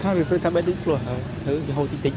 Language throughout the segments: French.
Kau ni perlu tambah diklo, harus jauh titik.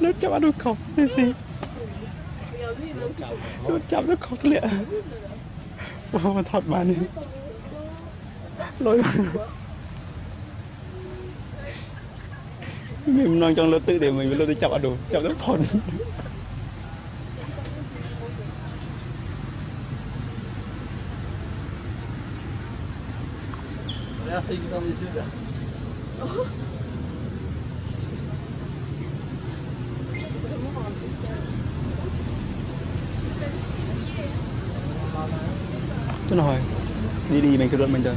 Nó chạm nó khóc cái gì? Nó chạm nó khóc lẹ. Ủa mà thật bà này. Lối bà này. Mình nói trong lớp tư để mình luôn đi chạm đồ, chạm nó khóc. Là c'est dans les yeux là. Thế rồi. Đi đi mình cứ đợi mình đợi.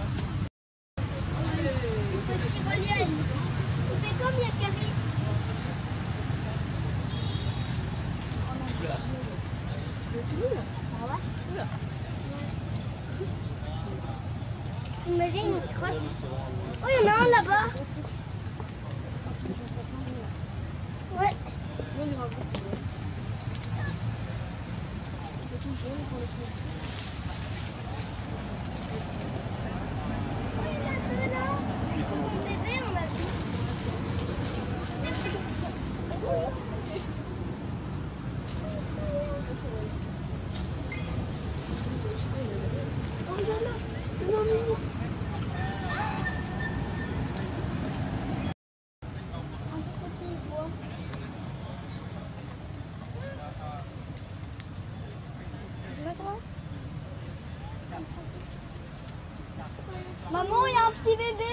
Maman, il y a un petit bébé.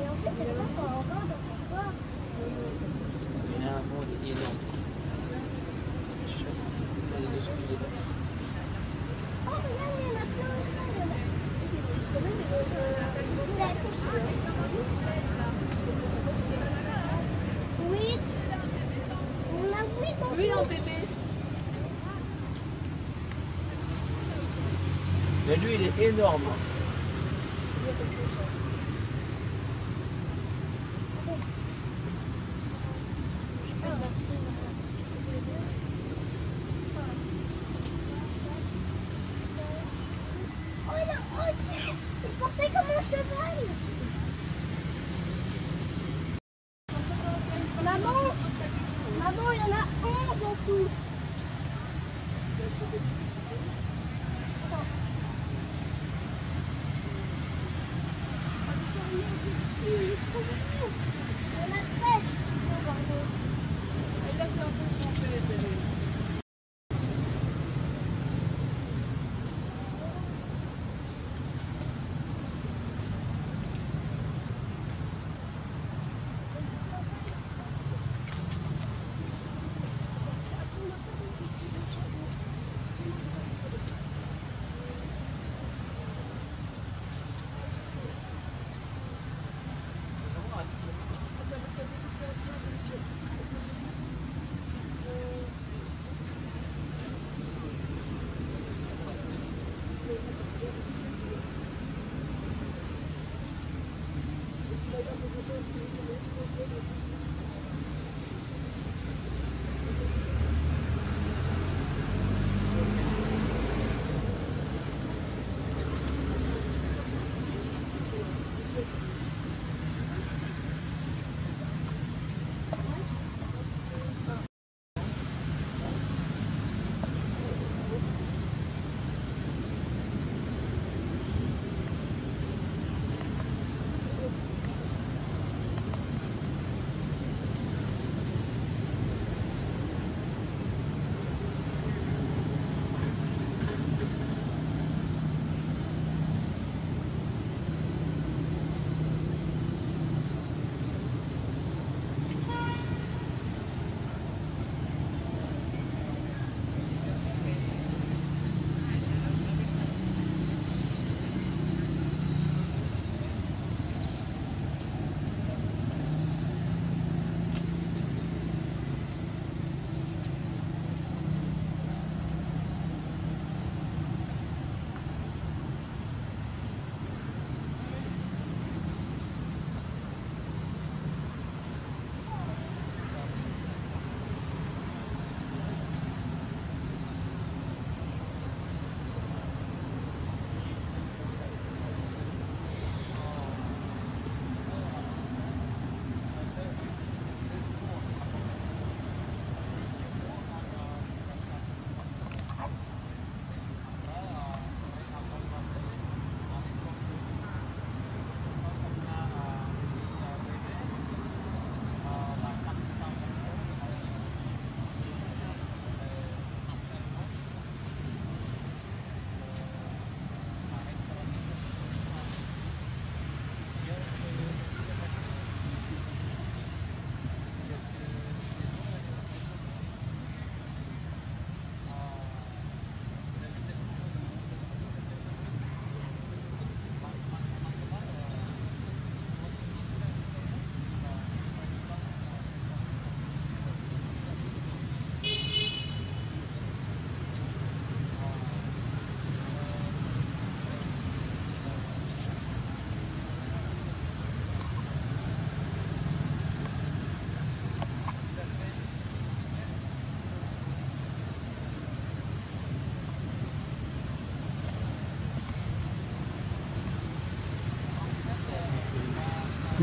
Et en fait, elle passe encore dans son corps. Il y a un monde énorme. Je sais pas si c'est les gens qui dépassent. Oh, regarde, il y en a plein. Oui, on a oui dans oui en bébé. Mais lui il est énorme.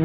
Oui.